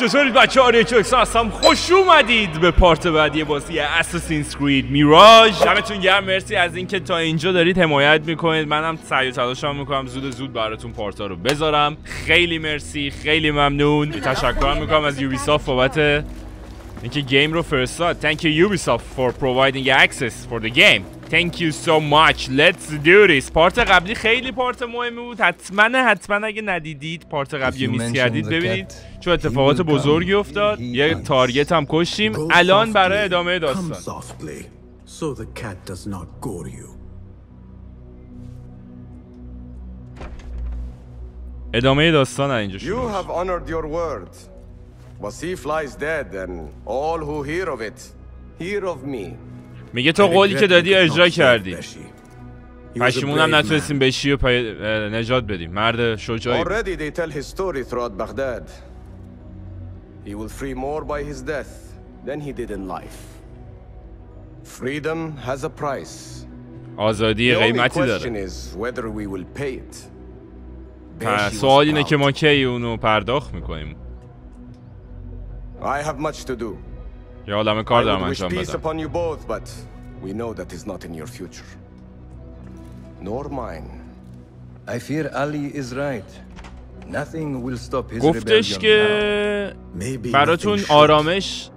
چطورید بچه ها ریچو اکسان هستم خوش اومدید به پارت بعدی بازی Assassin's Creed Mirage دمتون گرم مرسی از اینکه تا اینجا دارید حمایت میکنید منم سعی و تلاشم میکنم زود براتون پارتا رو بذارم خیلی مرسی خیلی ممنون تشکر میکنم از Ubisoft بابت اینکه گیم رو فرستاد Thank you Ubisoft for providing access for the game Thank you so much. Let's do this. پارت قبلی خیلی پارت مهمی بود. حتما اگه ندیدید پارت قبلی میس کردید ببینید چه اتفاقات بزرگی افتاد. یه تارگت هم کشتیم. الان برای ادامه داستان. ادامه داستان اینجا شد. You have honored your word. Wasif lies dead and all who hear of it hear of me. میگه تو قولی که دادی اجرا کردی پشیمونم نتونستیم بشی و نجات بدیم مرد شجاعی already they tell his story throughout Baghdad he will free more by his death than he did in life freedom has a price آزادی قیمتی داره سوال اینه که ما کی اونو پرداخت میکنیم I have much to do یا عالم کار دارم انجام بدم گفتش که براتون آرامش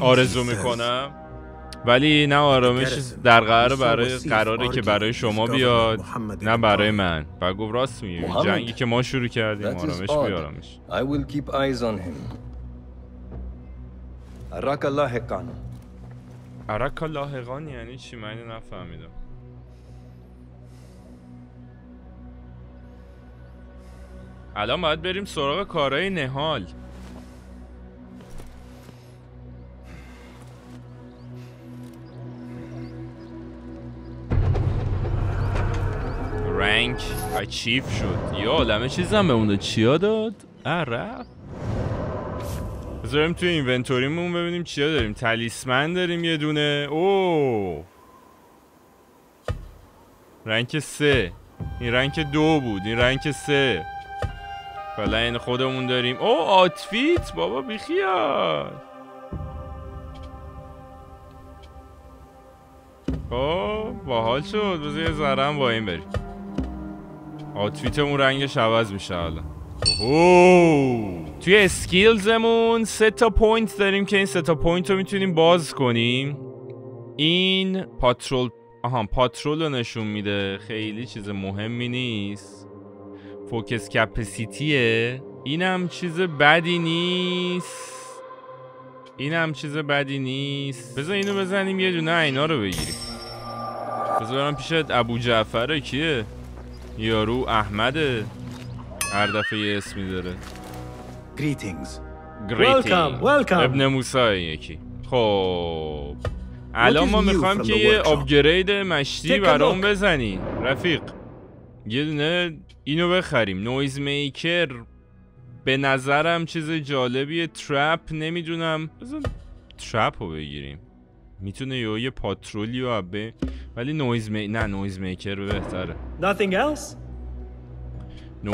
آرزو میکنم ولی نه آرامش در قرار برای قراره که برای شما بیاد نه برای من و گفت راست میگی جنگی که ما شروع کردیم آرامش بیارامش اراک الله قان اراک الله قان یعنی چی من نفهمیدم الان باید بریم سراغ کارهای نهال رنگ اچیو شد یا عالمه چیزم به اون چیا داد عرب بذاریم توی اینونتوریمون ببینیم چیا داریم تلیسمن داریم یه دونه اوه رنگ 3 این رنگ 2 بود این رنگ 3 فعلا خودمون داریم اوه آتفیت بابا بیخیال اوه باحال شد بذار یه ذره با این بریم آتفیتمون رنگش عوض میشه الان اوه توی اسکیلزمون 3 تا پوینت داریم که این 3 تا پوینت رو میتونیم باز کنیم این پاترول آها پاترول رو نشون میده خیلی چیز مهمی نیست فوکس کپاسیتیه اینم چیز بدی نیست اینم چیز بدی نیست بذار اینو بزنیم یه دونه اینا رو بگیریم بذار برم پیش ابو جعفر کیه یارو احمده هر دفعه یه اسمی داره Greetings. Welcome. ابن موسای یکی خب الان ما میخوایم که یه آپگرید مشتی برام بزنی رفیق یه دونه اینو بخریم نویز میکر به نظرم چیز جالبیه ترپ نمیدونم بزن ترپ رو بگیریم میتونه یه پاترولی و عبه ولی نویز میکر بهتره Nothing else?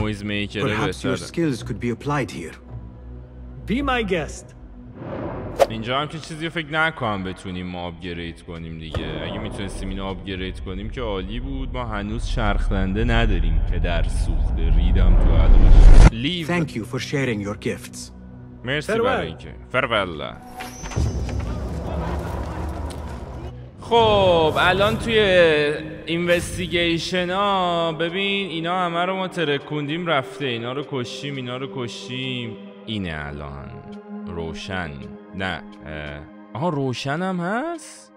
Noise maker Perhaps your skills could be applied here. Be my guest. اینجا هم که چیزی فکر نکنم بتونیم ما آپگرید کنیم دیگه. اگه میتونستیم اینو آپگرید کنیم که عالی بود. ما هنوز شرخنده نداریم که در سوخته ریدم تو عدمش. Leave. Thank you for sharing your gifts. مرسی برای اینکه. Farewell. خب الان توی اینوستیگیشن ها ببین اینا همه رو ما ترکوندیم رفته اینا رو کشیم اینه الان روشن نه آها روشن هم هست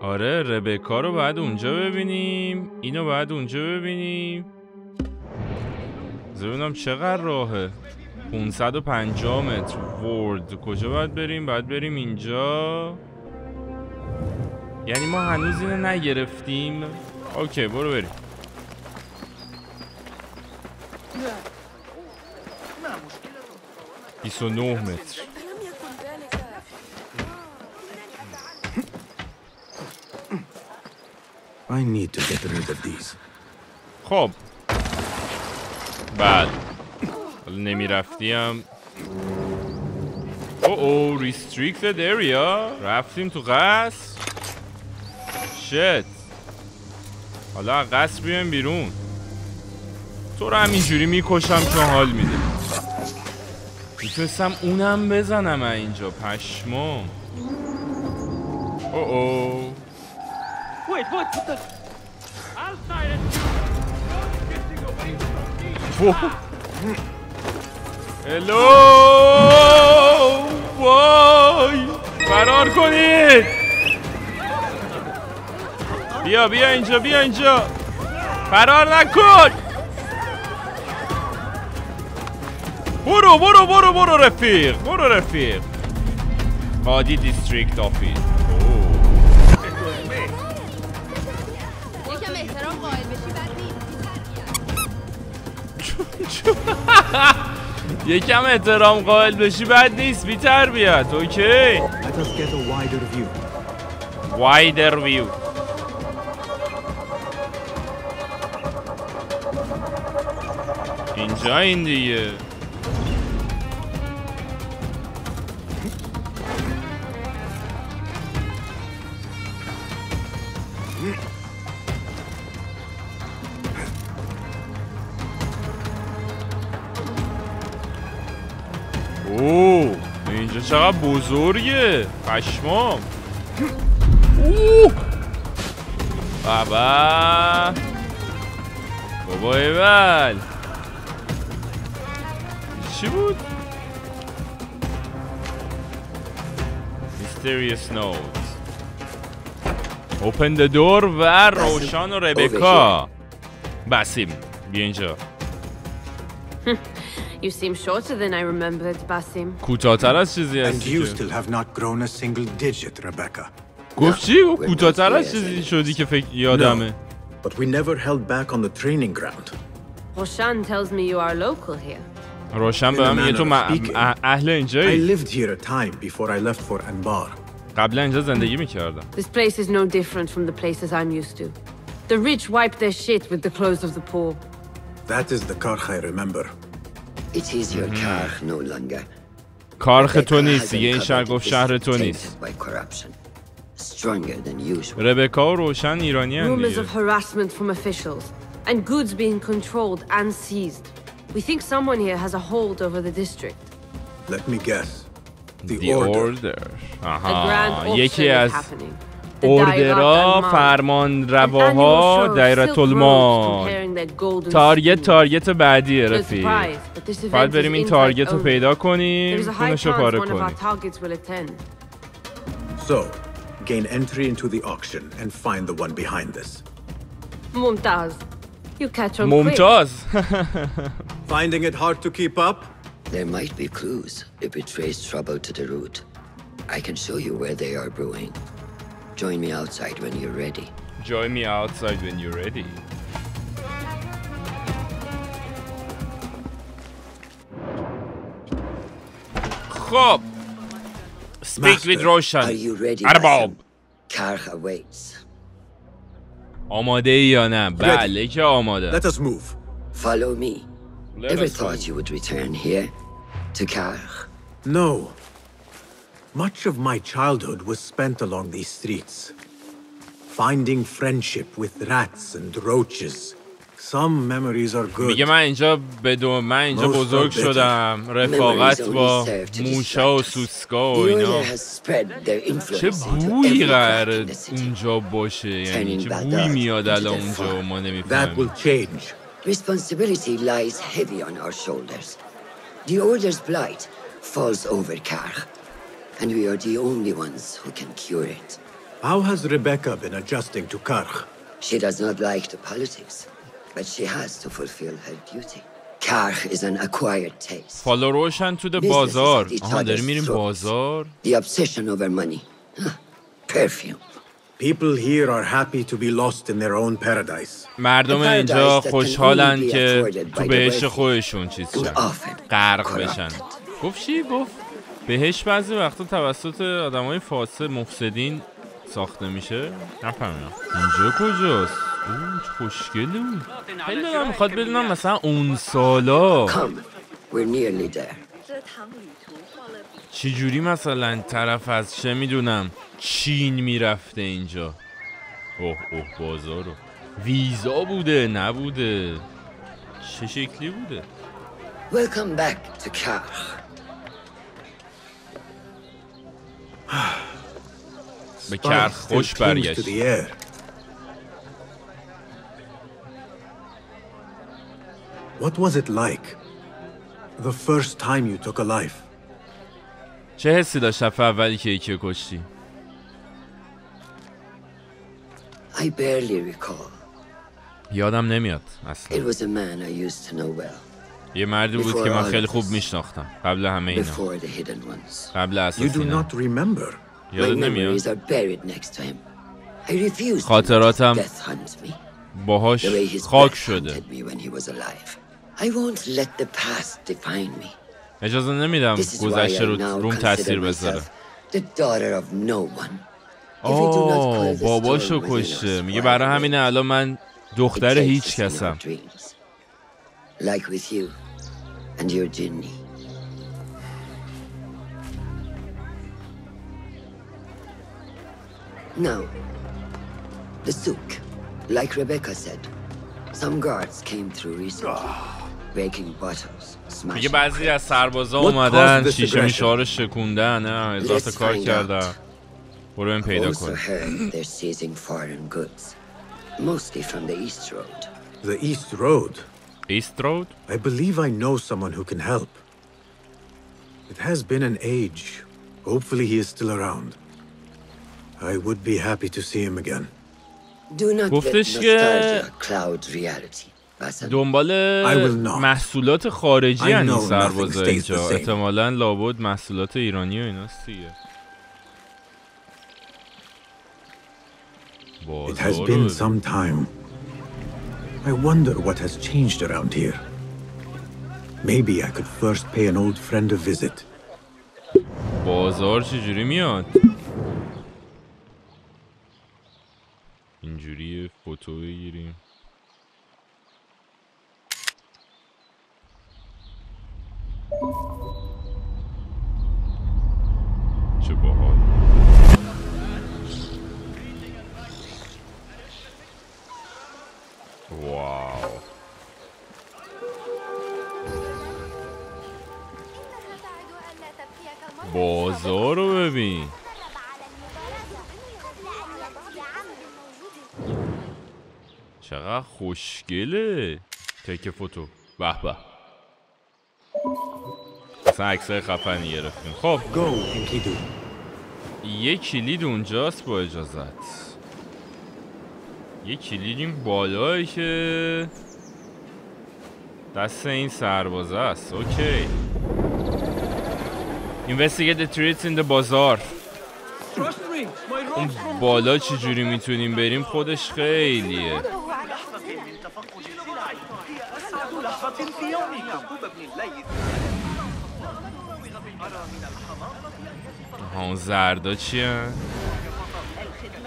آره ربکا رو باید اونجا ببینیم اینو باید اونجا ببینیم ببینم چقدر راهه 550 متر ورد کجا باید بریم؟ باید بریم اینجا یعنی ما هنوز اینو نگرفتیم اوکی برو بریم نه 29 متر I need to get rid of these. خب بعد نمیرفتیم. اوه restricted area. رفتیم تو قصر. شت. حالا قصر بیایم بیرون. تو رو همینجوری میکشم چون حال میده. میتونستم اونم بزنم اینجا پشمام. اوه. Wait, what the? I'll silence you. Don't get away from me. Hello. وای! فرار کنید! بیا بیا اینجا بیا اینجا. فرار نکن. برو برو برو برو رفیق. برو رفیق. قاضی دیستریکت آفیس. یکم احترام قائل بشی بد نیست بی تربیت اوکی وایدر ویو اینجا این دیگه چقدر بزرگه پشمام اوه بابا بابا ایول چی بود؟ Mysterious notes Open the door و روشان و ربکا بسیم بیا اینجا You seem shorter than I remembered, Basim. کوتاه‌تر از چیزی هستی. And you still have not grown a single digit, Rebecca. گفتی و کوتاه‌تر از چیزی شدی که فکر یادمه. But we never held back on the training ground. Roshan tells me you are local here. Roshan به من میگه تو اهل اینجایی. I lived here a time before I left for Anbar. قبلا اینجا زندگی می‌کردم. This place is no different from the places I'm used to. The rich wipe their shit with the clothes of the poor. That is the Karkh I remember. It is your Karkh no longer. Karkh تو نیست. یه این شهر گفت شهر تو نیست. ربکا و روشن ایرانی هم دیگه. Rumors of harassment from officials and goods being controlled and seized. We think someone here has a hold over the district. Let me guess. The order. آها. یکی از اوردرها فرمان رواها دایرة المال تارگت بعدیه رفیق باید بریم این تارگت رو پیدا کنیم خونش رو پاره کنیم ممتاز ممتاز Finding it hard to keep up? There might be clues if it traces trouble to the root. I can show you where they are brewing. Join me outside when you're ready. Join me outside when you're ready. Khop. Speak with Roshan. Are you ready? Arbab. Karkh awaits. آماده ای یا نه؟ بله که آماده. Let us move. Follow me. Never thought you would return here to Karkh. No. Much of my childhood was spent along these streets, finding friendship with rats and roaches. Some memories are good. میگه من اینجا بدون من اینجا بزرگ شدم رفاقت با موشا و سوسکا و اینا چه بویی قراره اونجا باشه یعنی چه بویی میاد الان اونجا و ما نمیفهمیم Responsibility lies heavy on our shoulders. The order's blight falls over Karkh. And we are the only ones who can cure it. How has Rebecca been adjusting to Karkh? She does not like the politics, but she has to fulfill her duty. Karkh is an acquired taste. Follow Roshan to the bazaar. The obsession over money. Perfume. People here are happy to be lost in their own paradise. مردم اینجا خوشحالن که تو بهش خودشون چیز شن. غرق بشن. گفت چی؟ گفت بهش بعضی وقتا توسط آدمای فاسد مفسدین ساخته میشه نفهمیدم اینجا کجاست اون خوشگله اون خیلی دارم میخواد بدونم مثلا اون سالا چجوری مثلا طرف از چه میدونم چین میرفته اینجا. اوه اوه بازارو ویزا بوده نبوده چه شکلی بوده. Welcome back to Karkh. به کرخ خوش برگشت. What was it like the first time you took a life? چه حسی داشت دفعه اولی که یکی کشتی؟ I barely recall. یادم نمیاد اصلا. It was a man I used to know well. یه مردی بود که من خیلی خوب میشناختم قبل همه اینا قبل اساسینا. یادت نمیاد؟ خاطراتم باهاش خاک شده. اجازه نمیدم گذشته رو روم تاثیر بذاره. آه باباشو کشته. میگه برای همین الان من دختر هیچ کسم. Like with you and your genie. Now, the souk, like Rebecca said, some guards came through recently, breaking bottles, smashing. میگه بعضی از سربازا اومدن شیشه میشا رو شکوندن. اضافه کار کردن. برو این پیدا کن. They're seizing foreign goods, mostly from the East Road. The East Road. East Road? I believe I know someone who can help. It has been an age. Hopefully he is still around. I would be happy to see him again. Do not let nostalgia cloud reality. دنبال محصولات خارجی هن این سربازا اینجا. احتمالاً لابد محصولات ایرانی و ایناست دیگه. It has been some time. I wonder what has changed around here. Maybe I could first pay an old friend a visit. بازار چجوری میاد؟ اینجوری فوتو بگیریم. چه باحال. واو بازار رو ببین. چقدر خوشگله. تک فوتو به به اصلا عکسای خفنی گرفتیم. خب یه کلید اونجاست با اجازت. یه کلیدیم بالایی که دست این سربازه است. اوکی Investigate the treats in the bazaar. اون بالا چجوری میتونیم بریم خودش خیلیه. اون زردا چیه؟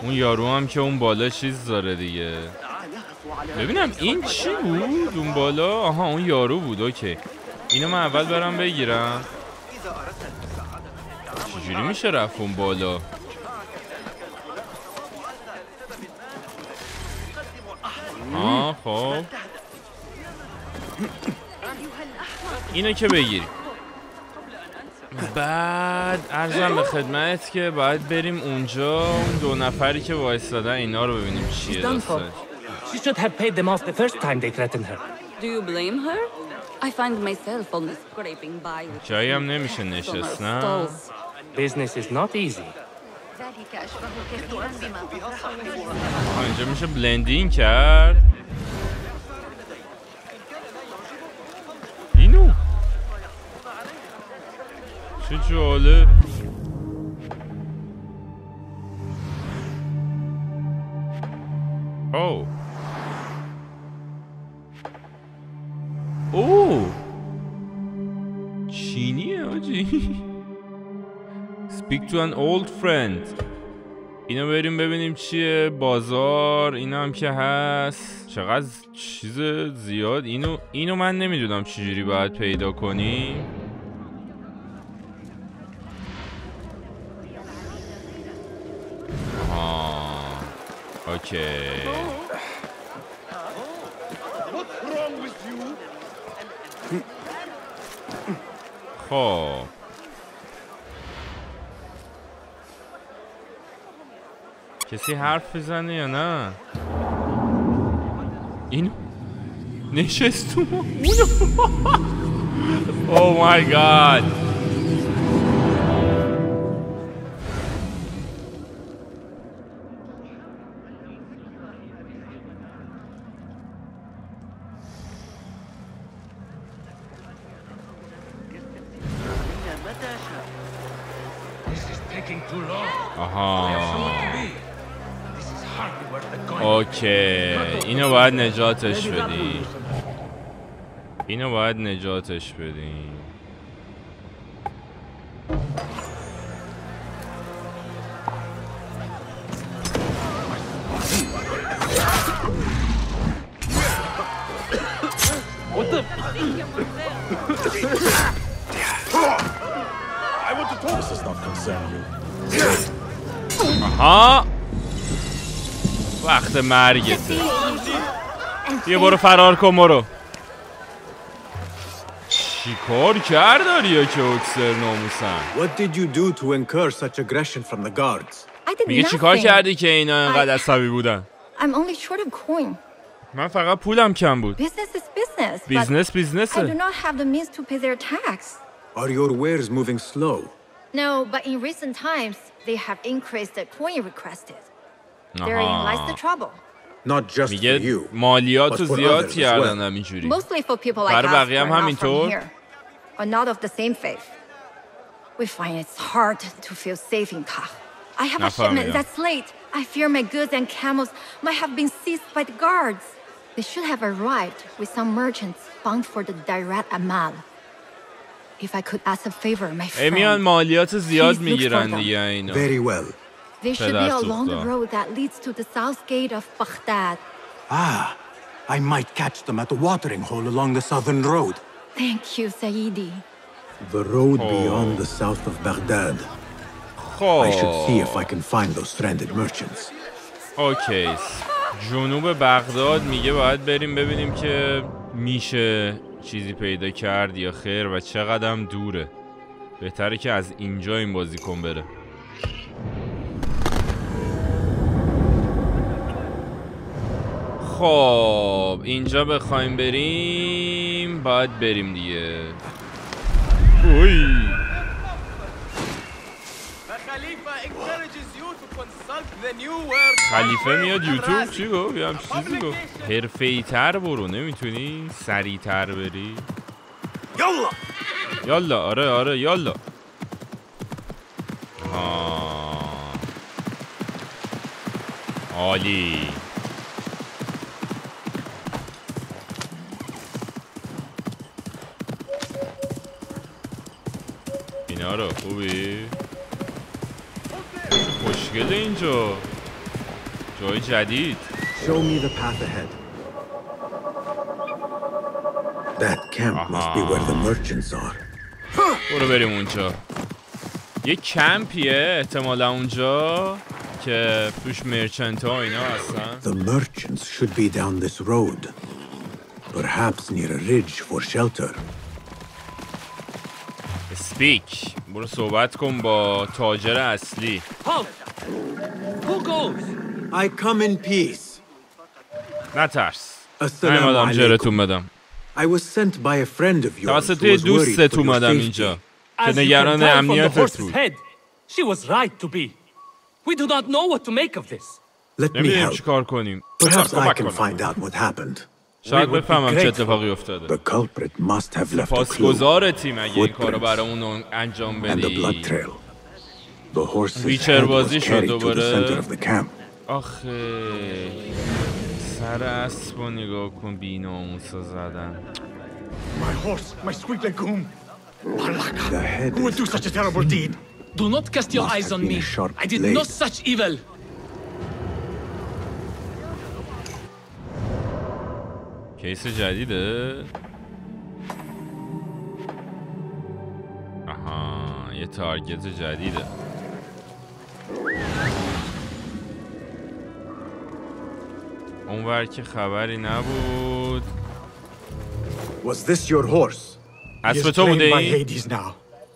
اون یارو هم که اون بالا چیز داره دیگه. ببینم این چی بود اون بالا. آها اون یارو بود. اوکی اینو من اول برم بگیرم. چجوری میشه رفت اون بالا؟ آه خب اینو که بگیریم بعد عرضم به خدمت که باید بریم اونجا اون دو نفری که وایسادن اینا رو ببینیم چیه داستان. She should have paid them off the first time they threatened her. Do you blame her? I find myself only scraping by. چایی هم نمیشه نشست نه. Business is not easy. اینجا میشه بلندینگ کرد. اینو چه جالب. او او چینیه آجی. Speak to an old friend. اینو بریم ببینیم چیه. بازار اینا هم که هست. چقدر چیز زیاد. اینو من نمیدونم چجوری باید پیدا کنی. Okay. What's wrong with you? خب کسی حرف بزنه یا نه؟ اینو نشست تو ما اونو. Oh my god. اوکی اینو باید نجاتش بدیم آها وقت مرگته. یه برو فرار کن برو. چی کار کرداری یا که اکسر ناموسن؟ What did you do to incur such aggression from the guards? میگه چی کار کردی که اینا اینقدر عصبی بودن؟ I'm only short of coin. من فقط پولم کم بود. Business is business. Business. I do not have the means to pay their tax. Are your wares moving slow? No, but in recent times they have increased the coin requested. میگه مالیات زیاد کردن همینجوری برای بقیه هم همینطور. میان مالیات زیاد میگیرن دیگه اینا. They should be along the road that leads to the south gate of Baghdad. Ah, I might catch them at the watering hole along the southern road. Thank you, Saidi. The road beyond the south of Baghdad. I should see if I can find those stranded merchants. Okay. جنوب بغداد میگه باید بریم ببینیم که میشه چیزی پیدا کرد یا خیر و چقدر هم دوره. بهتره که از اینجا این بازیکن بره. خب اینجا بخوایم بریم باید بریم دیگه. اوی خلیفه میاد یوتیوب چی گفت؟ یه همچین چیزی گفت. حرفه‌ای تر برو نمیتونی سریع تر بری. یالا یالا آره یالا. عالی. آره خوبی خوشگله اینجا جای جدید. Show me the path ahead. That camp must be where the merchants are. برو بریم اونجا. یه کمپیه احتمالا اونجا که توش مرچنت ها اینا هستن. The merchants should be down this road. Perhaps near a ridge for shelter. Speak. برو صحبت کن با تاجر اصلی. Who goes? I come in peace. نترس. السلام علیکم. I was sent by a friend of yours. توسط دوستت اومدم اینجا. که نگران امنیتت بود. She was right to be. We do not know what to make of this. Let me help. چیکار کنیم؟ Perhaps I can find out what happened. شاید بفهمم چه اتفاقی افتاده. پاسگزار تیم اگه این کارو برامون انجام بدی. ویچر بازی شد دوباره. آخه سر اسبو نگاه کن بی ناموسا زدن. كيس جديده. اها یه تارگت جدیده. اونور که خبری نبود. Was this your horse? اسب تو بوده این؟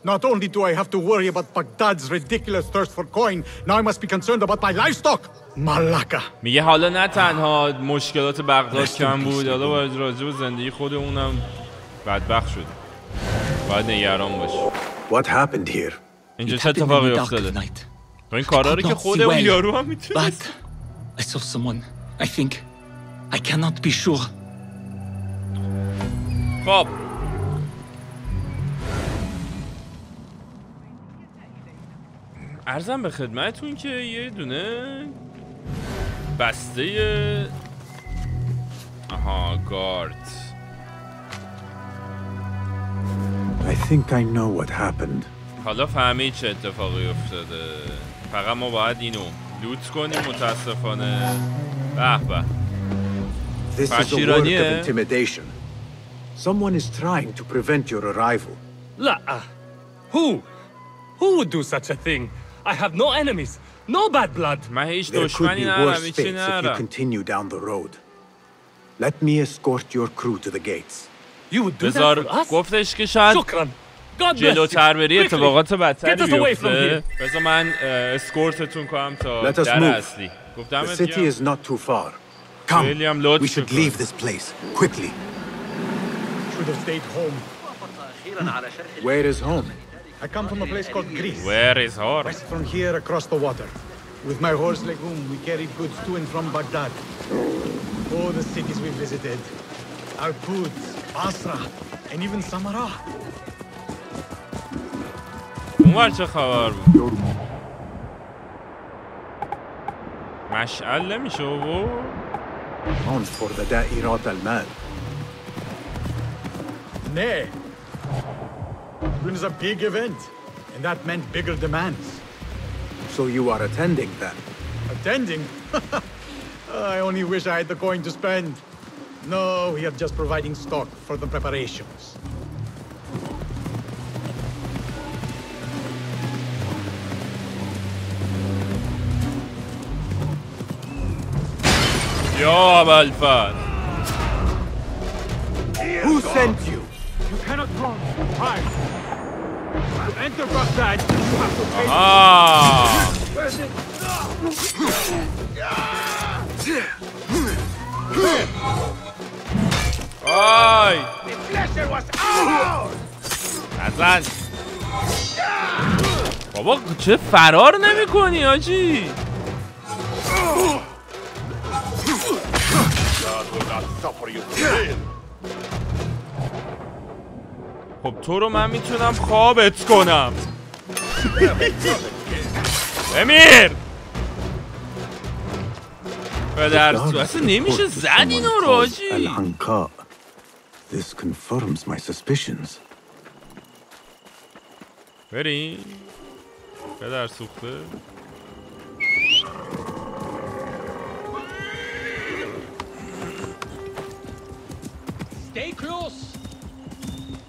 Not only do I have to worry about Baghdad's ridiculous thirst for coin, now I must be concerned about my livestock. Malaka. میگه حالا نه تنها مشکلات بغداد کم بود، حالا باید راجع به زندگی خودمونم بدبخت شد. باید نگران باش. What happened here? اینجا چه اتفاقی افتاده؟ این کارا رو که خود اون یارو هم میتونه. I saw someone. I think I cannot be sure. خب عرضم به خدمتون که یه دونه بسته آها گارد. I think I know what happened. حالا فهمید چه اتفاقی افتاده. فقط ما باید اینو لوت کنیم متاسفانه. به به. This is a work of intimidation. Someone is trying to prevent your arrival. لا. Who would do such a thing? I have no enemies, no bad blood. There could be worse fates if you continue down the road. Let me escort your crew to the gates. You would do that for us? گفتش که شاید جلوتر بری اتفاقات بدتری بیفته. بذار من اسکورتتون کنم تا در اصلی. گفتم The city is not too far. Come, we should leave this place quickly. Should have stayed home. Where is home? I come from a place called Greece. Where is horse? West from here across the water. With my horse Legume, we carried goods to and from Baghdad. Oh, the cities we visited. Arpud, Basra, and even Samarra. What's the خبر بود؟ مشعل نمیشه بود؟ On for the Da'irat al-Mal. نه. It was a big event, and that meant bigger demands. So you are attending then? Attending? I only wish I had the coin to spend. No, we are just providing stock for the preparations. Yo, Malfan! Who sent you? You cannot cross. To enter Baghdad, you have to pay. Where's it? The pleasure was ours. Atlan. بابا چه فرار نمی‌کنی آجی؟ خب تو رو من میتونم خوابت کنم. بمیر. پدرسو اصلا نمیشه زد اینو رو آجی. Al-Anqa. This confirms my suspicions. بریم. پدرسوخته. Stay close.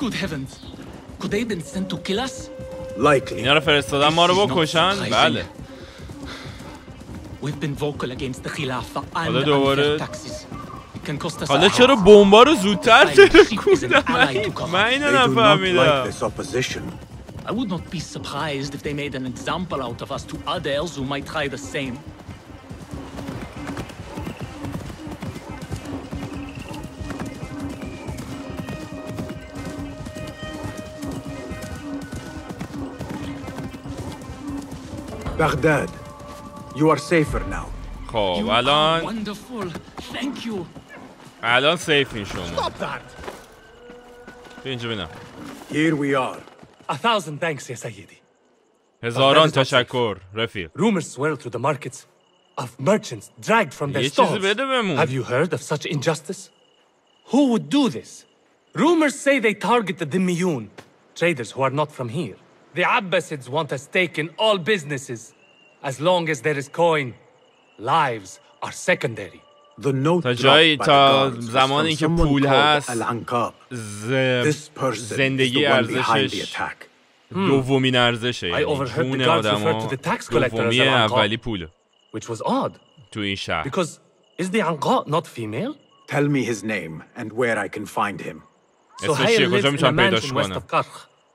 Good heavens! Could they have been sent to kill us? Likely. We've been vocal against the Khalifa and unfair taxes. It can cost us. They do not like this opposition. I would not be surprised if they made an example out of us to others who might try the same. Baghdad, you are safer now. You are wonderful. Thank you. Alon safe in شما. Stop that. Here we are. 1,000 thanks, Sayyidi. هزاران تشکر رفیق. Rumors swirl through the markets of merchants dragged from their stalls. Have you heard of such injustice? Who would do this? Rumors say they target the Dhimmiyun, traders who are not from here. The Abbasids want a stake in all businesses. As long as there is coin, lives are secondary. تا جایی تا زمانی که پول هست زندگی ارزشش دومین ارزشه. چون آدما دومی اولی پول تو این شهر. اسمش چیه؟ کجا میتونم پیداش کنم؟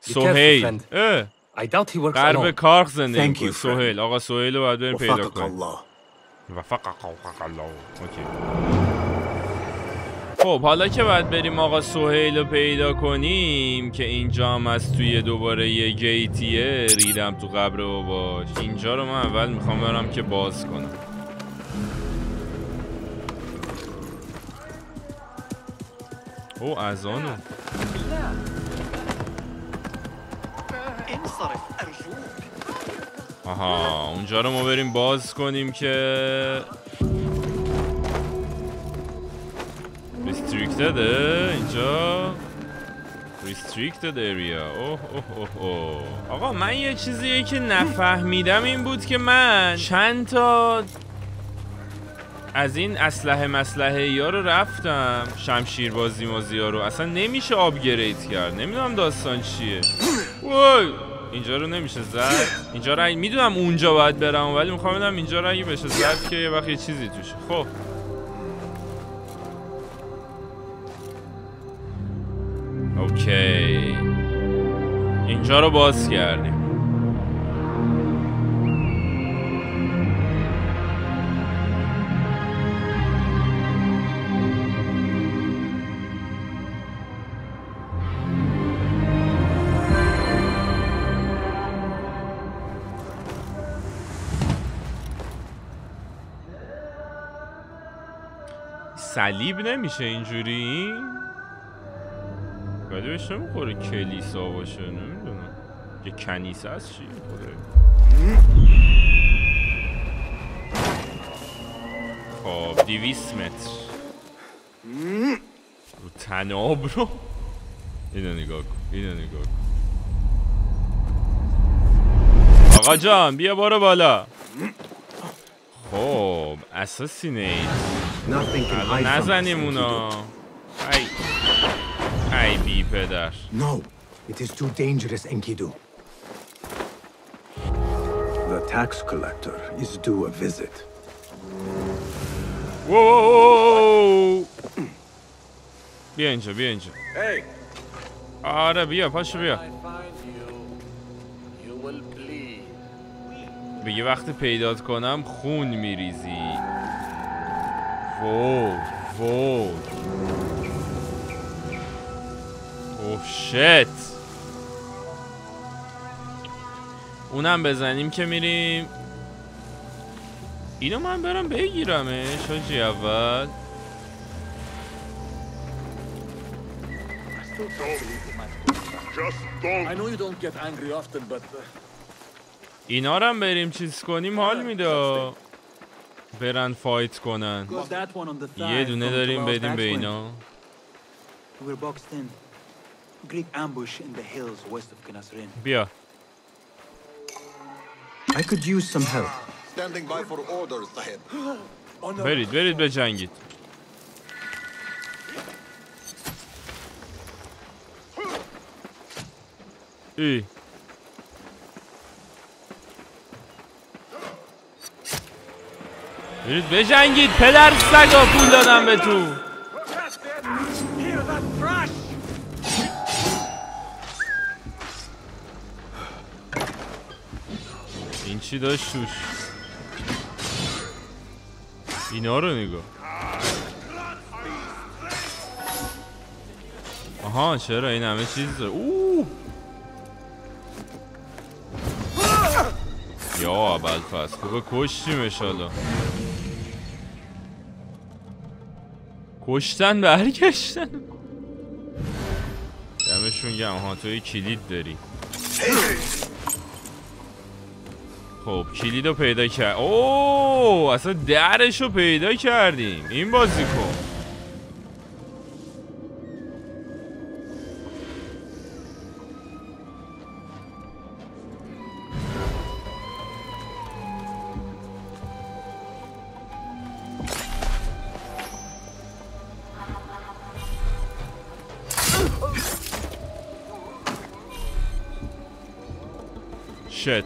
سهیل قرب کارخ زندگی میکنه. سهیل آقا سهیل رو باید بریم پیدا کنیم. خب حالا که باید بریم آقا سهیل رو پیدا کنیم که اینجا هم از توی دوباره یه گیتیه. ریدم تو قبر باباش. اینجا رو من اول میخوام برم که باز کنم. او اذانو آها اونجا رو ما بریم باز کنیم که restricted اینجا restricted area. اوه اوه اوه آقا من یه چیزیه که نفهمیدم این بود که من چند تا از این اسلحه ها رو رفتم، شمشیربازی مازی ها رو اصلا نمیشه آپگرید کرد. نمیدونم داستان چیه. وای اینجا رو نمیشه زد. اینجا رو میدونم اونجا باید برم ولی میخوام بدم اینجا رو اگه بشه زد که یه وقت یه چیزی توشه. خب اوکی اینجا رو باز کردیم. صلیب نمیشه اینجوری؟ ولی بهش نمیخوره کلیسا باشه. نمیدونم یه کنیسه هست چی؟ خب 200 متر رو تناب رو اینو نگاه کن. آقا جان بیا برو بالا. خب اساسینیت نزنیم اونا. ای بی پدر. No, it is too dangerous, Enkidu. The tax collector is due a visit. Whoa! بیا اینجا آره بیا پاشو بیا. به یه وقت پیدات کنم خون میریزی. وو اوه شت. اونم بزنیم که میریم. اینو من برم بگیرمش حاجی اول. اینا رو هم بریم چیز کنیم حال میده. برن فایت کنن. یه دونه داریم بدیم به اینا. بیا. برید بجنگید. ای برید بجنگید پدر سگا. پول دادم به تو. این چی داشت توش؟ اینا رو نگاه. آها چرا این همه چیز داره؟ اوه یا بلفس خوبه کشتیمش. حالا کشتن برگشتن دمشون گم. ها توی کلید داری. خب کلید رو پیدا کرد. اوه اصلا درش رو پیدا کردیم. این بازی کن shit.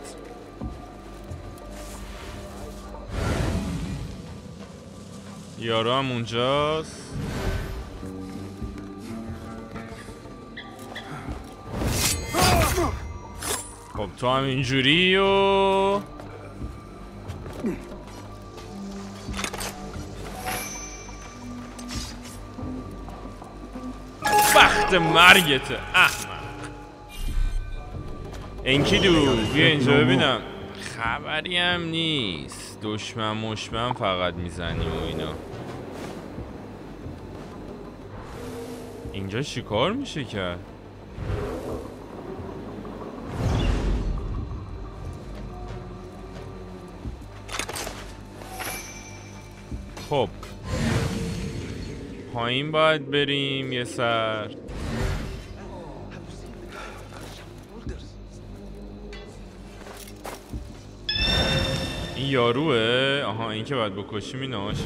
یارام اونجاست. خب تو هم اینجوری و بخت مرگته احمد. انکیدو بیا اینجا ببینم. خبری هم نیست. دشمن مشمن فقط میزنیم و اینا. اینجا چیکار میشه کرد؟ خب پایین باید بریم یه سر. این یاروه. آها این که باید بکشیم. این آشش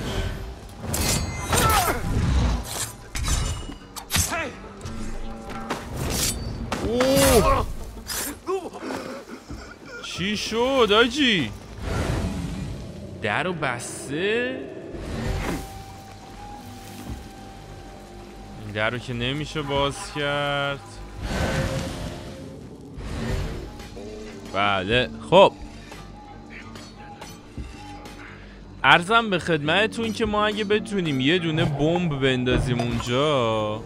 چی شد آجی؟ در و بسته؟ این در رو که نمیشه باز کرد. بله خب عرضم به خدمتتون که ما اگه بتونیم یه دونه بمب بندازیم اونجا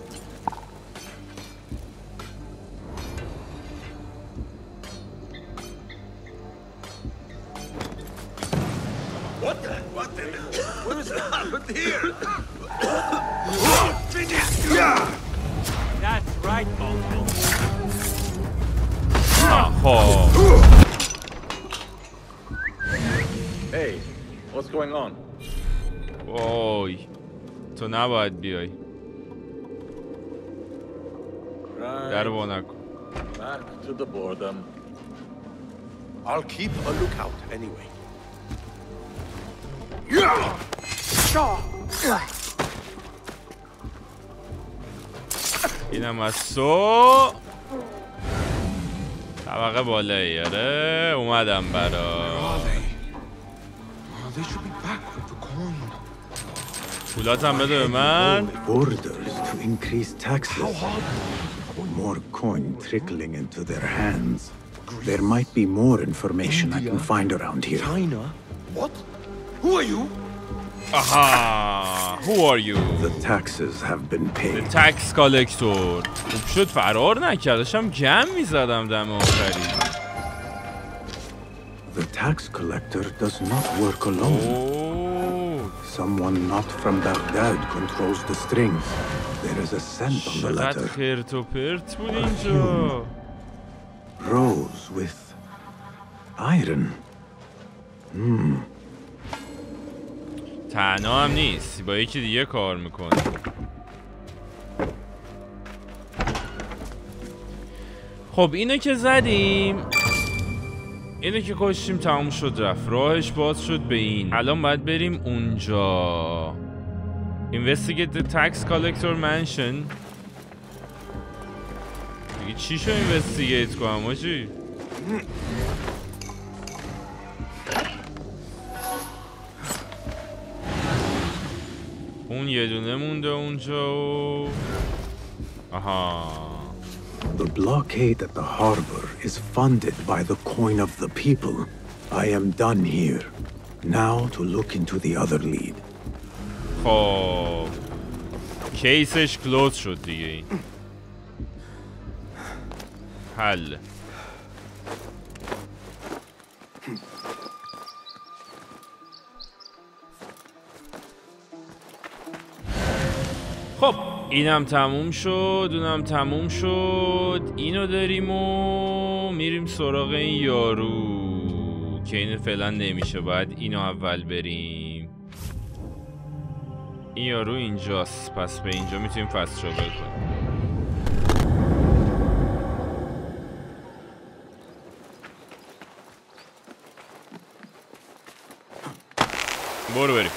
نباید بیای. در با نکن. Back to the boredom. I'll keep a lookout anyway. اینم از تو. طبقه بالایی آره. اومدم برا. پولاتم بده به من. آها. Who are you? The tax collector. خوب شد فرار نکرد. داشتم جمع میزدم دم آخری. The tax collector does not work alone. Someone not from Baghdad controls the strings. There is a scent on the letter. Perfume. Rose with iron. Hmm. تنها هم نیست. با یکی دیگه کار میکنه. خب اینو که زدیم. اینو که کشیم تموم شد رفت. راهش باز شد به این. الان باید بریم اونجا. Investigate the tax collector mansion. دیگه چی شو اینوستیگیت کنم آجی؟ اون یه دونه مونده اونجا و... آها. The blockade at the harbor is funded by the coin of the people. I am done here. Now to look into the other lead. Oh, caseش close شد دیگه. حل. خب. اینم تموم شد، اونم تموم شد. اینو داریم و میریم سراغ این یارو که اینو فعلا نمیشه. باید اینو اول بریم. این یارو اینجاست. پس به اینجا میتونیم فست تراول کنیم. برو بریم.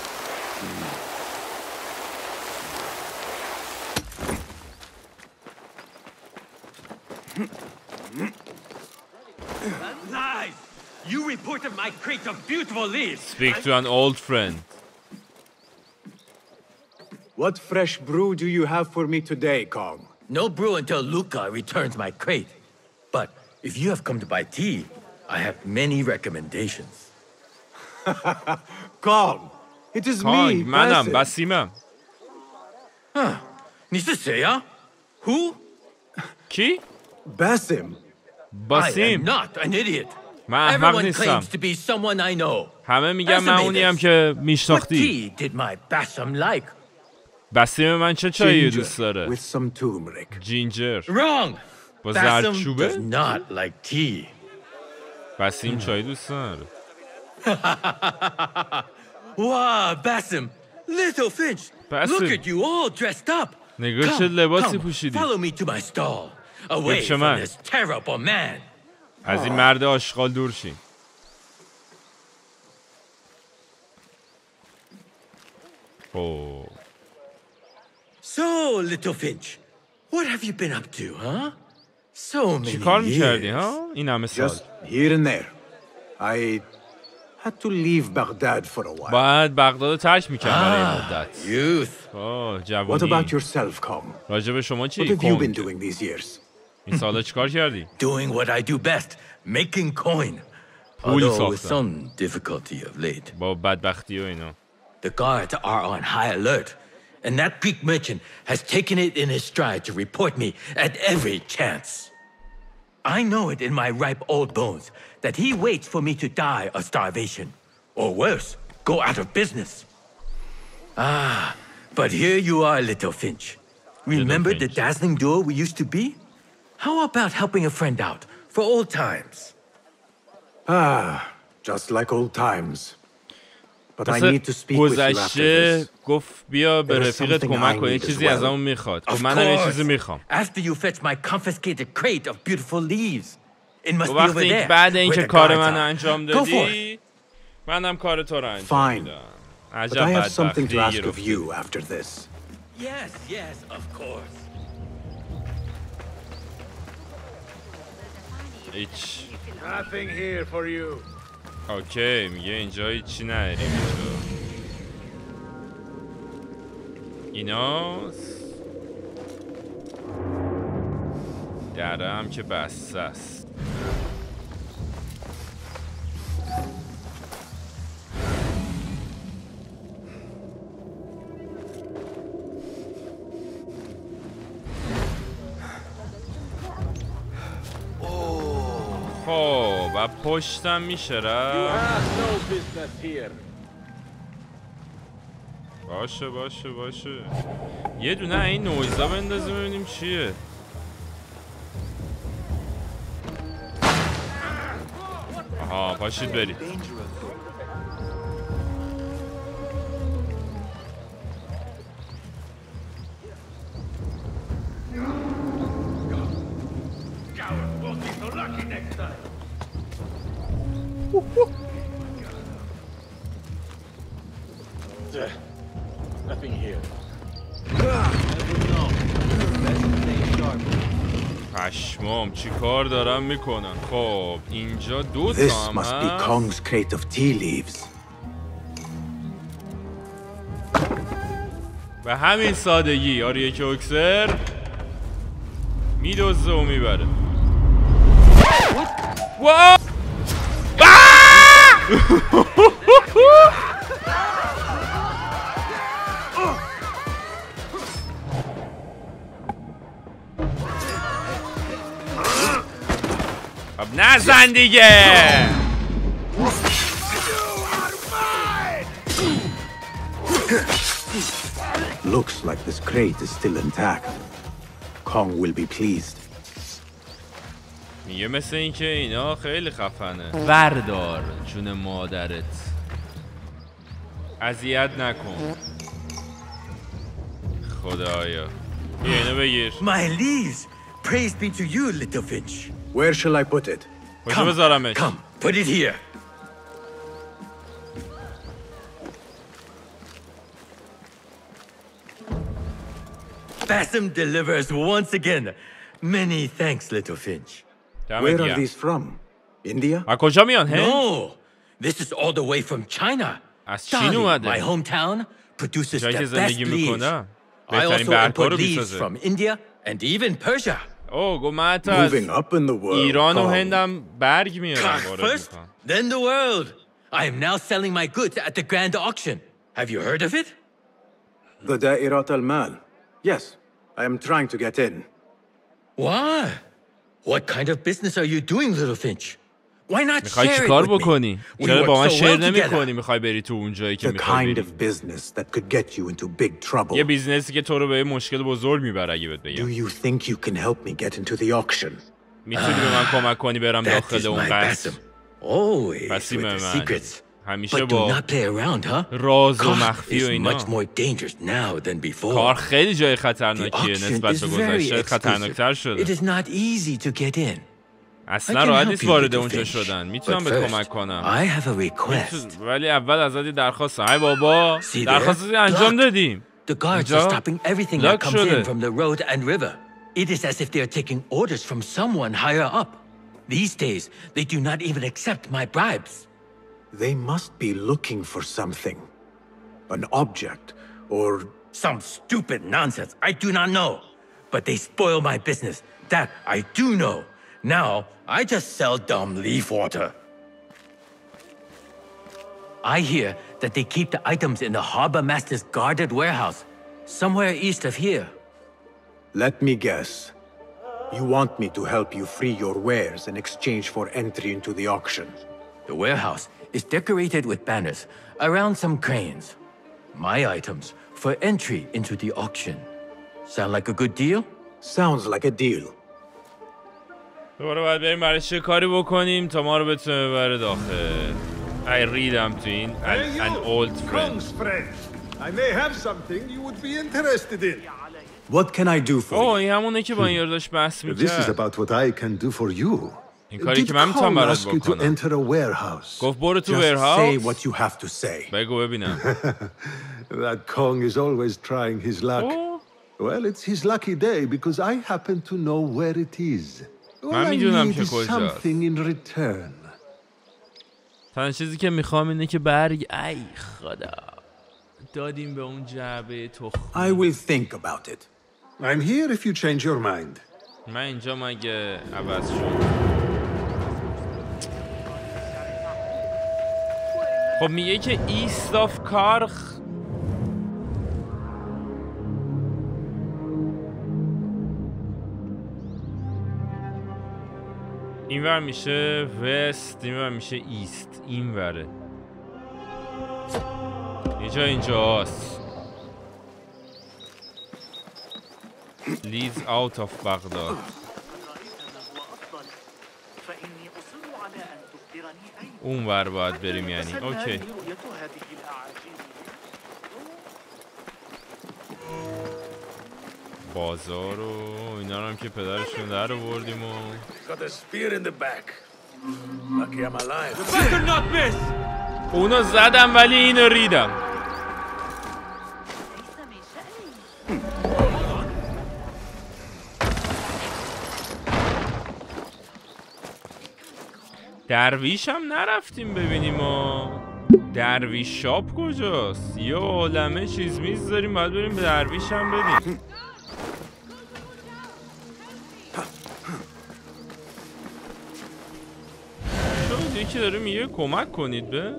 Nice! You reported my crate of beautiful leaves. Speak to an old friend. What fresh brew do you have for me today, Kong? No brew until Luca returns my crate. But if you have come to buy tea, I have many recommendations. Kong, it is Kong, me, Madam Bassima. Huh? Nisseya? Who? Ki? Basim. Basim. I am not an idiot. Everyone claims to be someone I know. What tea did my Basim like? Basim من چه چایی دوست داره؟ With some turmeric. Ginger. Wrong. با زردچوبه؟ Basim does not like tea. Basim چای دوست نداره. Wow, Basim, little finch. Look at you all dressed up. نگاه چه لباسی پوشیدی. Follow me to my stall. Away from this terrible man. از این مرد آشغال دور شین. Oh. So, little finch, what have you been up to, huh? So many years. Just here and there. I had to leave Baghdad for a while. Youth. Oh, جوانی. What about yourself, Kong? What have you been doing these years? Doing what I do best, making coin. Although with some difficulty of late. The guards are on high alert. And that Greek merchant has taken it in his stride to report me at every chance. I know it in my ripe old bones that he waits for me to die of starvation. Or worse, go out of business. Ah, but here you are, little finch. Remember the dazzling duo we used to be? How about helping a friend out for old times? Ah, just like old times. But I need to speak with you after this. Of course. After you fetch my confiscated crate of beautiful leaves, it must be over there. Go forth. Fine. But I have something to ask of you after this. Yes, yes, of course. Nothing here for you. Okay, میگه اینجا هیچی نداریم ایناست دره هم که بسته است خب و پشتم میشه رفت باشه باشه باشه یه دونه این نویزا بندازیم ببینیم چیه آها پاشید برید Nothing here. پشمام چی کار دارم میکنن خب اینجا دو تا هم هست This must be Kong's crate of tea leaves. و همین سادگی آریه که اکسر میدوزه و میبره What? نزن دیگه Looks like this crate is still intact. Kong will be pleased. میگه مثل این که اینا خیلی خفنه بردار جون مادرت اذیت نکن خدایا بیا اینو بگیر My leaves, praise be to you, little finch. Where shall I put it? Come, put it here. Basim delivers once again. Many thanks, little finch. Where are these from? India? No, this is all the way from China. Dali, my hometown, produces the best leaves. I also import leaves from India and even Persia. Moving up in the world. Karkh first, then the world. I am now selling my goods at the grand auction. Have you heard of it? The Da'irat al-Mal. Yes, I am trying to get in. Why? What kind of business are you doing, little Finch? Why not share it with me? We work so well together. The kind of business that could get you into big trouble. Do you think you can help me get into the auction? That is my Basim. Always with the secrets. But do not play around, huh? Karkh is much more dangerous now than before. The auction is very expensive. It is not easy to get in. I can help you to finish, but first, I have a request. See there? The guards are stopping everything that comes in from the road and river. It is as if they are taking orders from someone higher up. These days, they do not even accept my bribes. They must be looking for something. An object, or... Some stupid nonsense, I do not know. But they spoil my business, that I do know. Now, I just sell dumb leaf water. I hear that they keep the items in the Harbormaster's guarded warehouse, somewhere east of here. Let me guess. You want me to help you free your wares in exchange for entry into the auction. The warehouse is decorated with banners around some cranes. My items for entry into the auction. Sound like a good deal? Sounds like a deal. I read them to an old friend. I may have something you would be interested in. What can I do for you? This is about what I can do for you. Did Kong ask you to enter a warehouse? Just say what you have to say. That Kong is always trying his luck. Well, it's his lucky day because I happen to know where it is. All I need is something in return. I will think about it. I'm here if you change your mind. خب میگه که east of Karkh اینور میشه west اینور میشه east اینوره یه جا اینجاست leads out of Baghdad اونور باید بریم یعنی اوکی بازار و اینا هم که پدرشون در آوردیم و اونا زدم ولی اینو ریدم درویش هم نرفتیم ببینیم ما درویش شاپ کجاست یه عالمه چیز میز داریم باید بریم به درویش هم بدیم شد یکی داره میگه کمک کنید به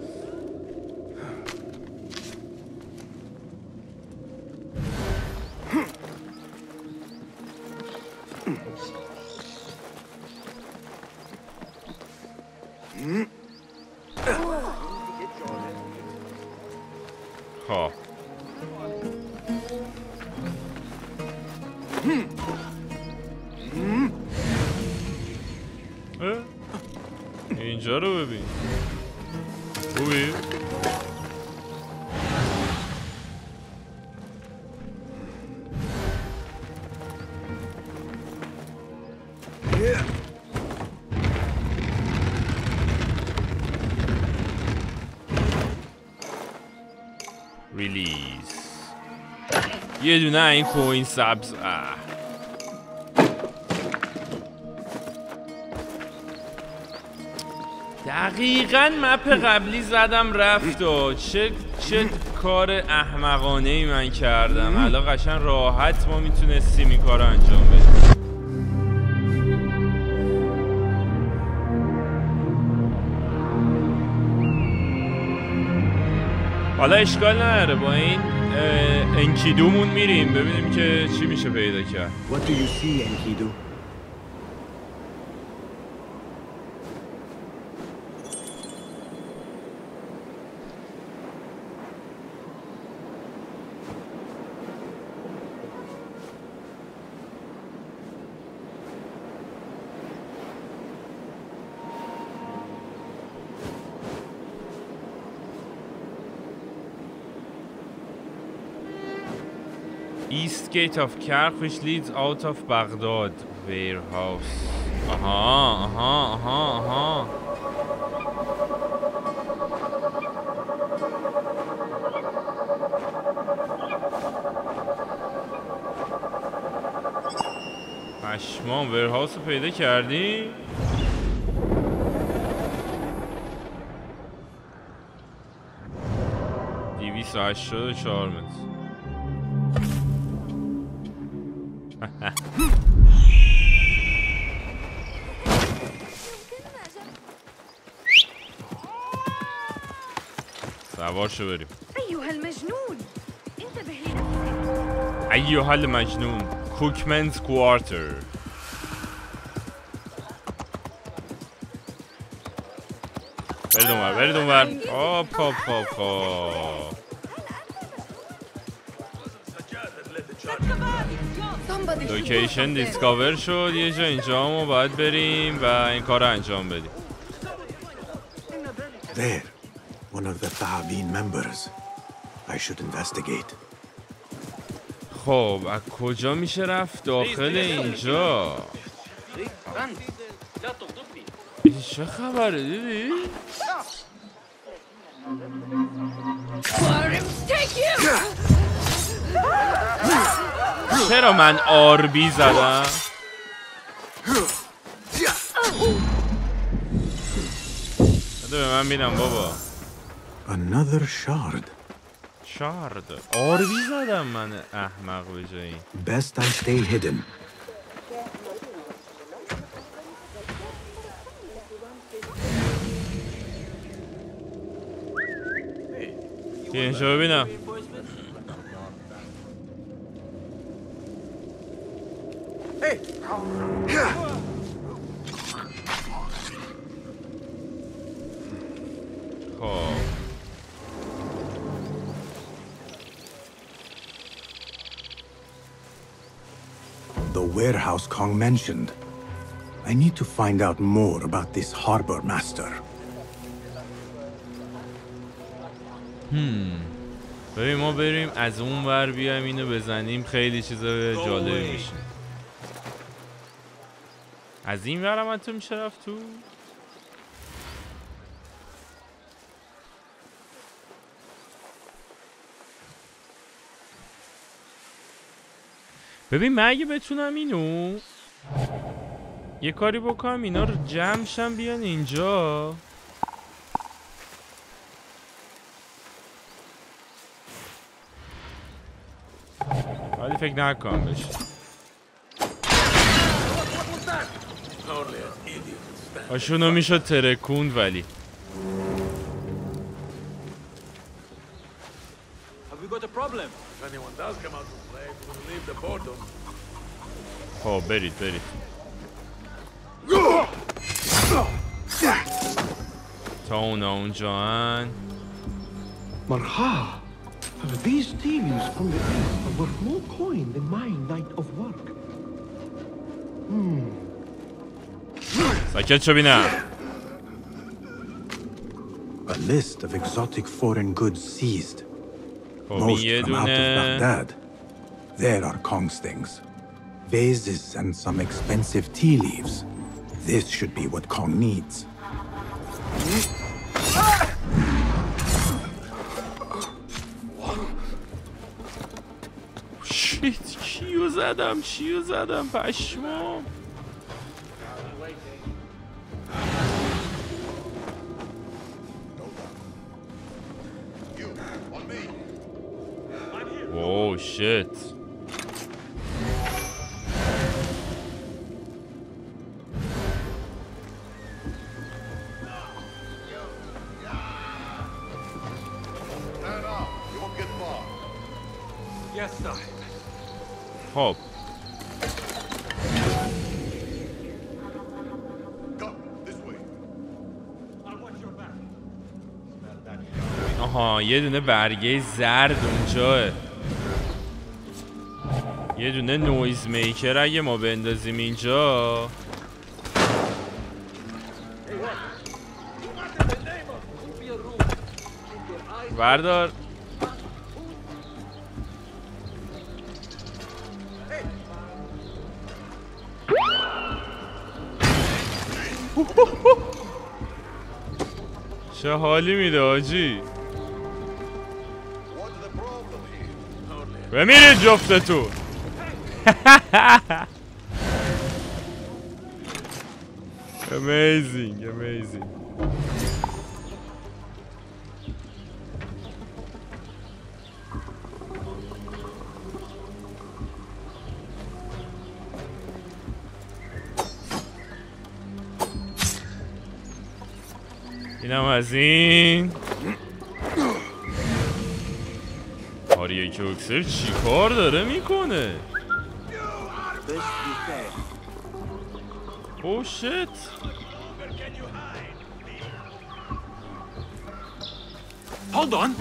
یه دونه این کوین سبز دقیقاً مپ قبلی زدم رفت و چه کار احمقانه ای من کردم. الان قشنگ راحت ما میتونستیم این کارو انجام بدیم. حالا اشکال نداره با این انکیدومون میریم ببینیم که چی میشه پیدا کرد. What do you see, Enkidu? East gate of Karkh, which leads out of Baghdad warehouse. پشمان warehouse رو پیدا کردی؟ دیویس و هشتاد و چهار متر. سوار شو بریم. ایوه المجنون انتبه. ایوه المجنون کوکمنز کوارتر. برید اونور برید اونور. هاپ هاپ هاپ. لوکیشن دیسکاور شد یه جا اینجا ما باید بریم و این کار رو انجام بدیم. There, one of the Ta'abin members. I should investigate. خب از کجا میشه رفت داخل اینجا؟ چه خبره دیدی؟ چرا من آربی زدم؟ بده به من بینم بابا. Another shard. Shard. آربی زدم من احمق به جایی. Best I stay hidden. یه اینجا ببینم. The warehouse Kong mentioned. I need to find out more about this Harbormaster. بریم ما بریم از اون ور بیایم اینو بزنیم خیلی چیزا جالب میشه. از این ور هم تو میشه رفت تو. ببین من اگه بتونم اینو یه کاری بکنم اینا رو جمع شن بیان اینجا. ولی فکر نکنم بشه. آشونو میشد ترکوند ولی خب برید برید تا اونا اونجا هن مرحبا These thieves from the east are worth more coin than my night of work. ساکت شو بینم. A list of exotic foreign goods seized. Most from out of Baghdad. There are Kong's things, vases and some expensive tea leaves. This should be what Kong needs. Shit! چیو زدم پشمام. shit. Hop. Go this way. I'll watch your back. Aha, یه دونه برگه زرد اونجاست. یه دونه نویز میکر اگه ما بندازیم اینجا. بردار. چه حالی میده آجی بمیرید جفتتون Amazing, amazing. اینم از این آریه که اکسر چی کار داره میکنه Oh shit Hold on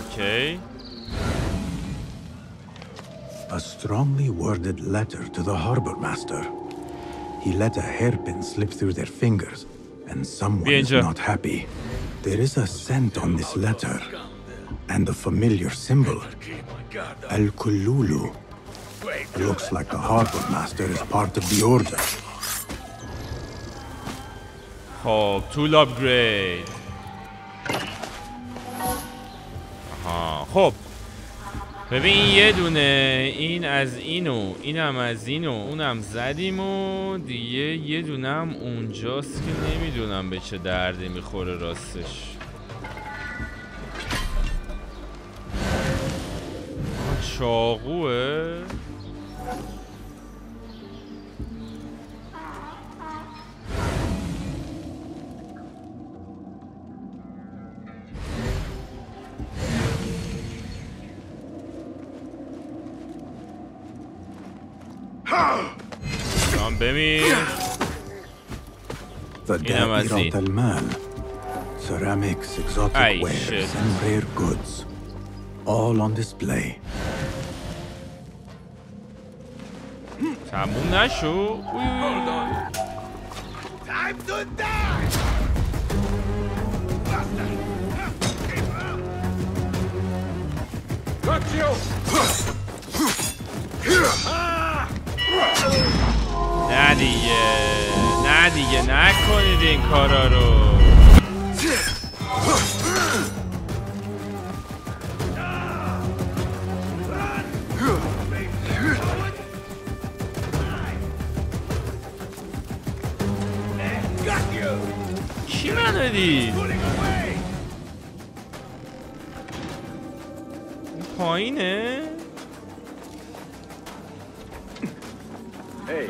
Okay A strongly worded letter to the Harbormaster. He let a hairpin slip through their fingers, and someone is not happy. There is a scent on this letter, and a familiar symbol, Al-Kululu. Looks like the Harbormaster is part of the order. Oh, tool upgrade. Aha, hop. ببین یه دونه این از اینو اینم از اینو اونم زدیم و دیگه یه دونم اونجاست که نمیدونم به چه دردی میخوره راستش چاقوه The Da'irat al-Mal, ceramics, exotic wares, and rare goods, all on display. تموم نشو. Time to die. Got you. نه دیگه نه دیگه نکنید این کارا رو کی منو دید پایینه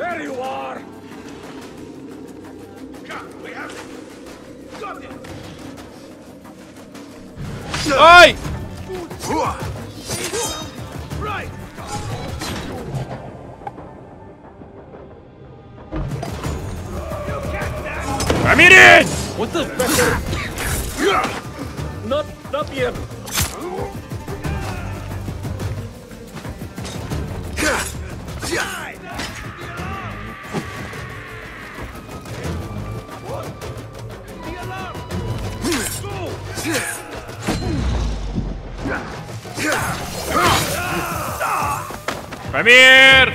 There you are. Come, we have it. Got it. Hey! Right. You get that. I'm in it. What the fuck? Not yet. Come here!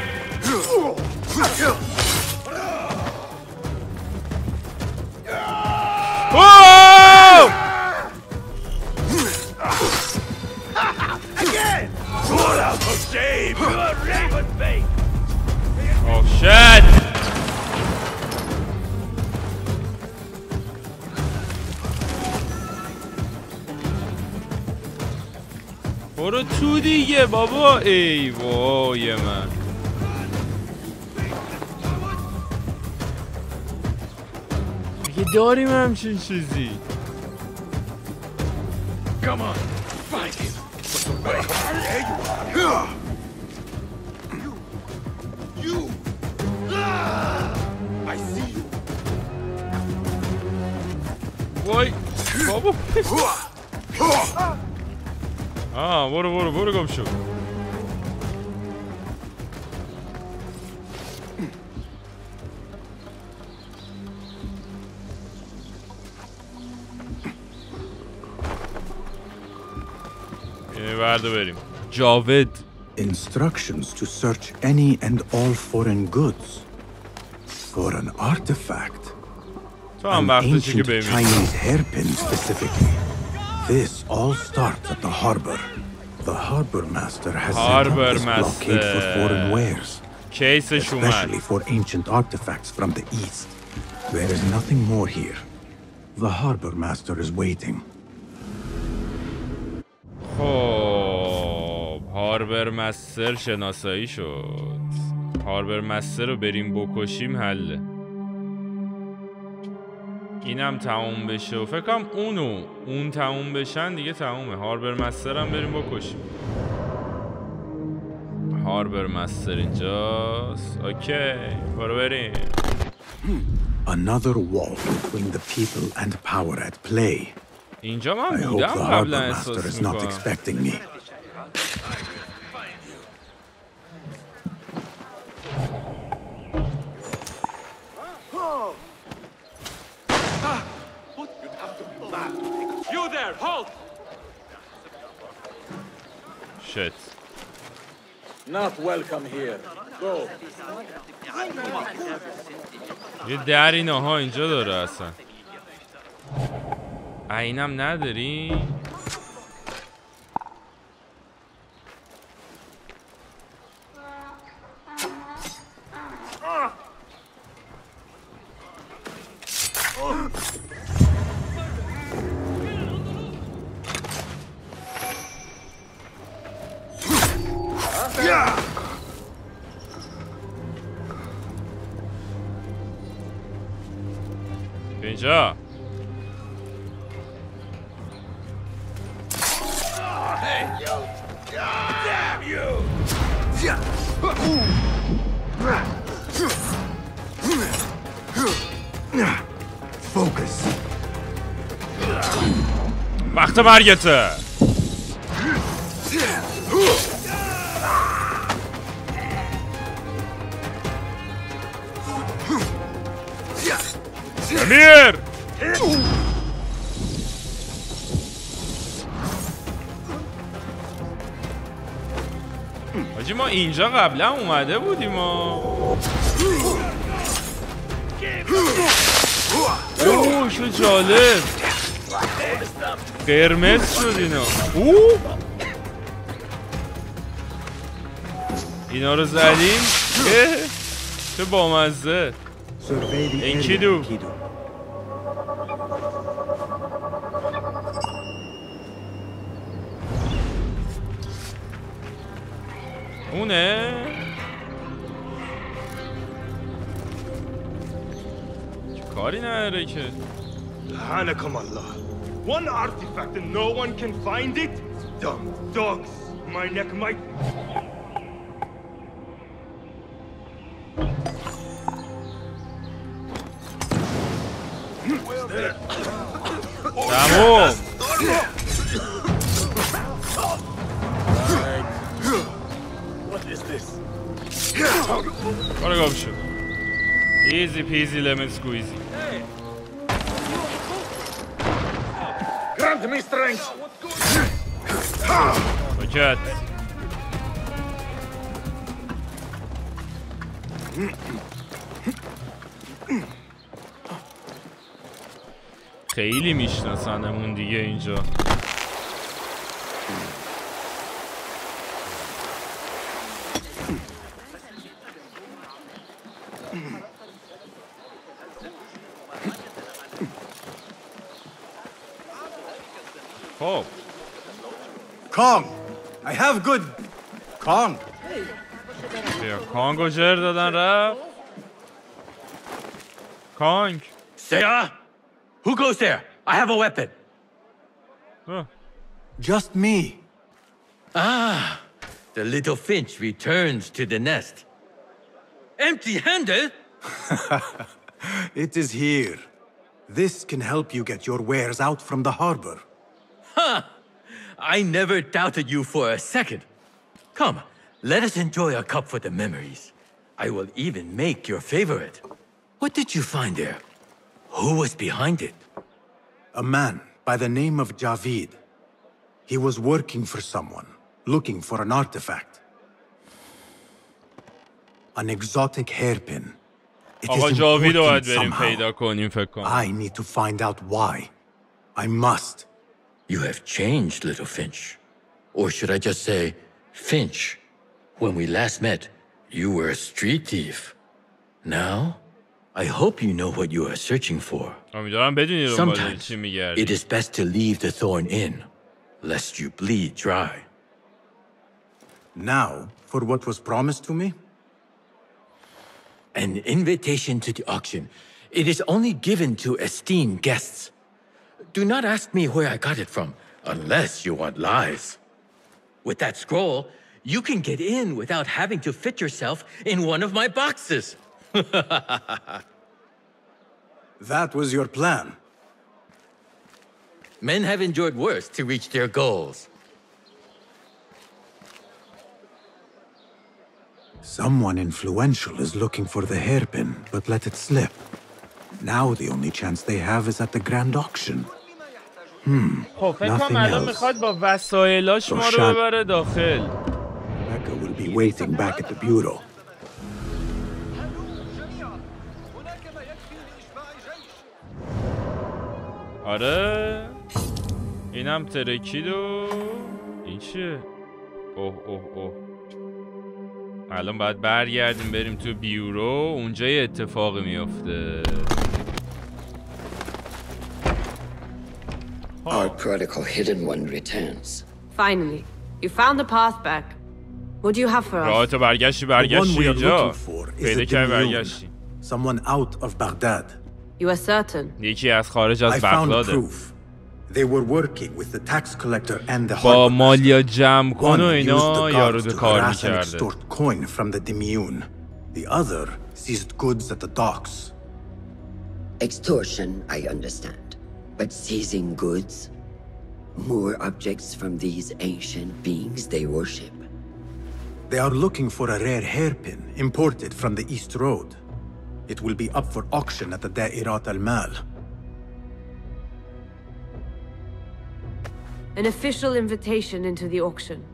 Oh! Again! What out of shame! You are raven bait! Oh shit! برو تو دیگه بابا. ای وای من. اگه داریم همچین چیزی. Come on, fight him. You. I see you. Vay. Baba. Aa, vur komşu. Javid. Instructions to search any and all foreign goods for an artifact. An ancient Chinese hairpin specifically. This all starts at the harbor. The harbormaster has set up this blockade for foreign wares, especially for ancient artifacts from the east. There is nothing more here. The harbormaster is waiting. خب هاربرمستر شناسایی شد. هاربرمستر رو بریم بکشیم حله. اینم تموم بشه و فکر کنم اون تموم بشن دیگه تمومه. هاربرمستر هم بریم بکشیم. هاربرمستر اینجاست. اوکی برو بریم. Another wall between the people and power at play. اینجا من بودم قبل احساس میکنم. Shit. Not welcome here. Go. یه در اینها اینجا داره اصلا. اینم نداری؟ اینجا وقت مرگته. امیر حاجی ما اینجا قبلا اومده بودیم ما. اوه چه جالب قرمز شد اینا. اینا رو زدیم. چه بامزه. انکیدو. اونه چه کاری نداره که. لعنكم الله. One artifact and no one can find it? Dumb dogs! My neck might... What is this? What a gobshot. Easy peasy lemon squeezy. Grant me strength. Budget. خیلی میشناسنمون دیگه اینجا. Kong, I have good Kong. Yeah, Kongo yerden reft. Kong. Sarah? Who goes there? I have a weapon. Huh. Just me. Ah, the little finch returns to the nest. Empty-handed? It is here. This can help you get your wares out from the harbor. Ha! Huh. I never doubted you for a second. Come, let us enjoy a cup for the memories. I will even make your favorite. What did you find there? Who was behind it? A man by the name of Javid. He was working for someone, looking for an artifact. An exotic hairpin. It is important somehow. I need to find out why. I must. You have changed, little Finch. Or should I just say, Finch, when we last met, you were a street thief. Now, I hope you know what you are searching for. Sometimes, it is best to leave the thorn in, lest you bleed dry. Now, for what was promised to me? An invitation to the auction. It is only given to esteemed guests. Do not ask me where I got it from, unless you want lies. With that scroll, you can get in without having to fit yourself in one of my boxes. That was your plan. Men have endured worse to reach their goals. Someone influential is looking for the hairpin, but let it slip. Now the only chance they have is at the grand auction. Nothing else. Rebecca will be waiting back at the bureau. آره اینم ترکید و این چیه؟ اوه اوه اوه الان باید برگردیم بریم تو بیورو اونجا یه اتفاقی میفته Our protocol hidden one returns. Finally, you found the path back. What do you have for us? راه تو برگشتی اینجا پیدا کردی برگشتی Someone out of Baghdad. You are certain? I found proof. They were working with the tax collector and the harbormaster. One used the guards to harass and extort coin from the Demiurge. The other seized goods at the docks. Extortion, I understand. But seizing goods? More objects from these ancient beings they worship. They are looking for a rare hairpin imported from the East Road. It will be up for auction at the Da'irat al-Mal. An official invitation into the auction.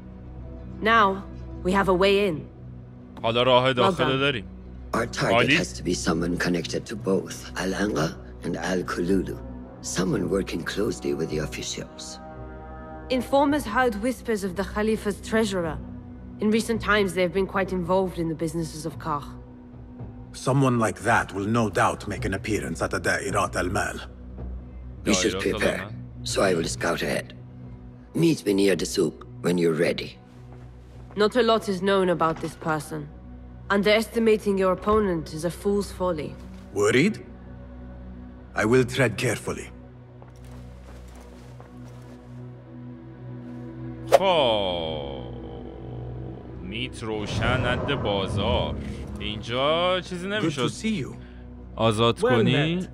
Now, we have a way in. Our target has to be someone connected to both Al-Anqa and Al-Kululu. Someone working closely with the officials. Informers heard whispers of the Khalifa's treasurer. In recent times, they have been quite involved in the businesses of Karkh. Someone like that will no doubt make an appearance at the Da'irat al-Mal. We should prepare, so I will scout ahead. Meet me near the souk when you're ready. Not a lot is known about this person. Underestimating your opponent is a fool's folly. Worried? I will tread carefully. Oh, meet Roshan at the bazaar. اینجا چیزی نمیشد آزاد کنی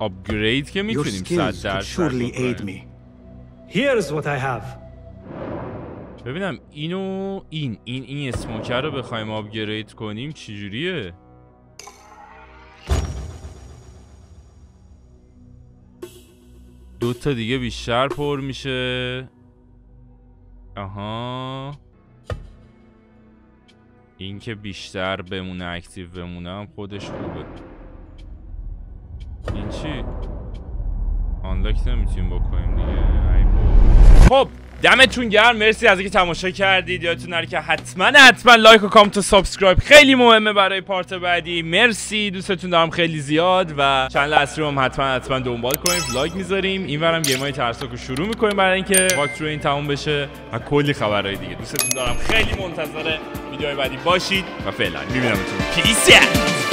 اپگرید که میتونیم 100% بکنیم ببینم اینو این اسموکر رو بخوایم اپگرید کنیم چجوریه دو تا دیگه بیشتر پر میشه آها اینکه بیشتر بمونه اکتیو بمونم خودش خوبه این چی؟ آنلاک نمیتونیم بکنیم دیگه خب دمتون گرم، مرسی از اینکه تماشا کردید. یادتون نره که حتما لایک و کامنت و سابسکرایب خیلی مهمه برای پارت بعدی. مرسی، دوستتون دارم خیلی زیاد و چنل اصلی هم حتما دنبال کنید. لایک میذاریم، اینورم گیمای ترسناک رو شروع میکنیم برای اینکه واکتور این تموم بشه و کلی خبرهای دیگه. دوستتون دارم، خیلی منتظر ویدیوهای بعدی باشید و فعلا میبینمتون. پیس.